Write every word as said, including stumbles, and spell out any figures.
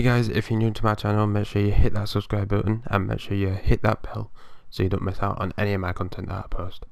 Hey guys, if you're new to my channel, make sure you hit that subscribe button and make sure you hit that bell so you don't miss out on any of my content that I post.